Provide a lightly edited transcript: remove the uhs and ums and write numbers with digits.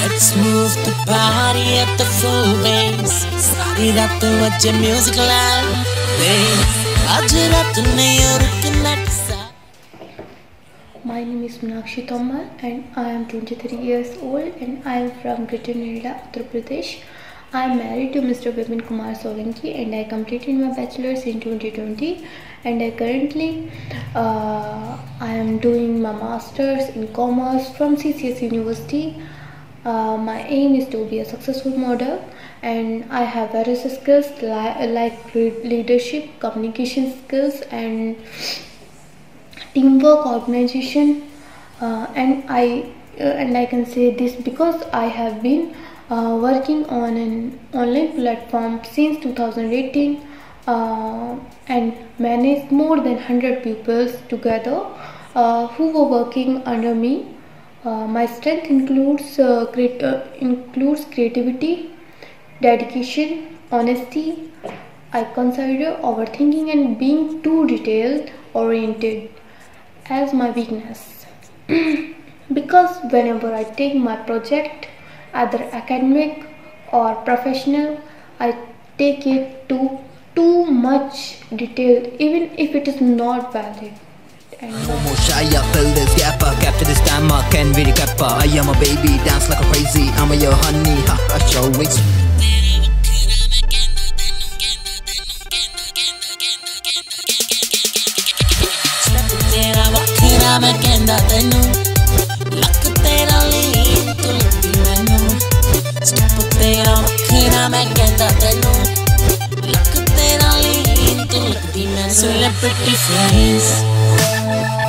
Let's move the body at the full bass. Start it up to watch your music loud bass. Aaj raat nahi rukna kisa. My name is Minakshi Tomar and I am 23 years old and I am from Ghitnila, Uttar Pradesh. I am married to Mr. Babin Kumar Solanki and I completed my bachelor's in 2020 and I currently I am doing my master's in commerce from CCS University. My aim is to be a successful model and I have various skills like leadership, communication skills and teamwork, organization and I can say this because I have been working on an online platform since 2018 and managed more than 100 pupils together who were working under me. My strength includes creativity, dedication, honesty. I consider overthinking and being too detail oriented as my weakness because whenever I take my project, either academic or professional, I take it to too much detail even if it is not valid. No more shy, I fill this gap up. Capture this time, I can be recap. I am a baby, dance like a crazy. I'm a your honey, ha, I show it. Step tera wakhera main kenda tenu, lakh tera leen tu lagdi mainu. Step tera wakhera main kenda tenu, lakh tera leen tu lagdi mainu. Celebrity face.